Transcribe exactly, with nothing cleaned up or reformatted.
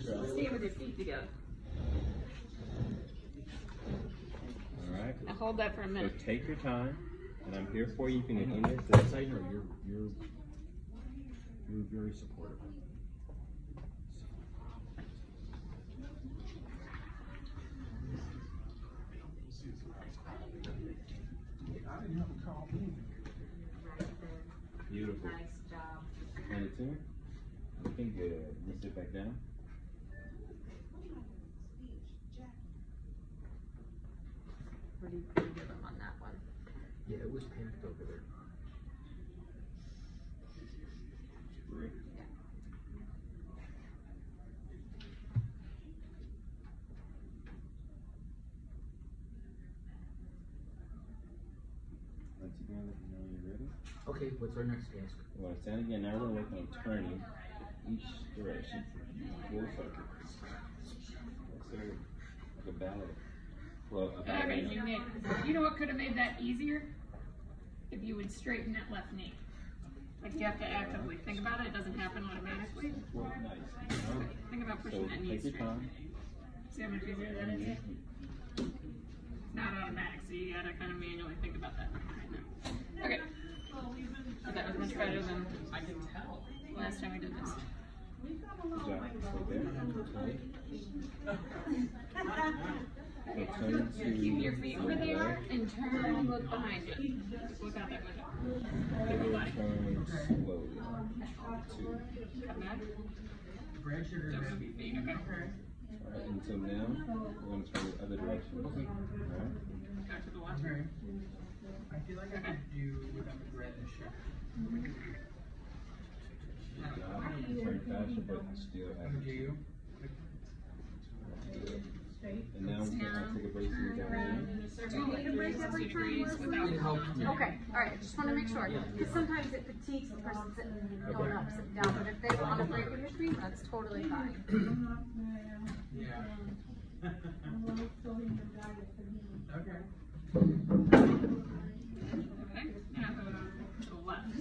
Stand with your feet together. All right. Now hold that for a minute. So take your time, and I'm here for you. You can get in this. This I know you're you're you're very supportive. I didn't have a call either. Beautiful. Nice job. And it's in. Looking good. Let's sit back down. Pretty pretty good on that one. Yeah, it was packed over there. Three. Yeah. Once again, let me know when you're ready. Okay, what's our next task? Well, stand again. Now we're working on turning each direction. Full circle. That's it. Like a ballet. Well, okay, you, made, you know what could have made that easier? If you would straighten that left knee. Like you have to actively think about it, it doesn't happen automatically. Well, nice. Okay, think about pushing so that knee straight. See how much easier that is? It's not automatic, so you gotta kind of manually think about that right now. Okay. So that was much better than I could tell last time we did this. We've got a long way to go. Keep your feet where they are and turn and look behind you. Just look out that window. Turn slowly. Two. Come back. Don't move your feet, okay? All right, until now, we're going to try the other direction. Okay. All right. Back to the water. I feel like I could do without the bread and sugar. Fashion, but still have to. And now we're going to take a break. Do you need a break every three hours? Okay, alright, just want to make sure. Because sometimes it fatigues the person sitting going up, sitting down, but if they want a break in between, that's totally fine. Yeah. Okay. Okay, now go to the left.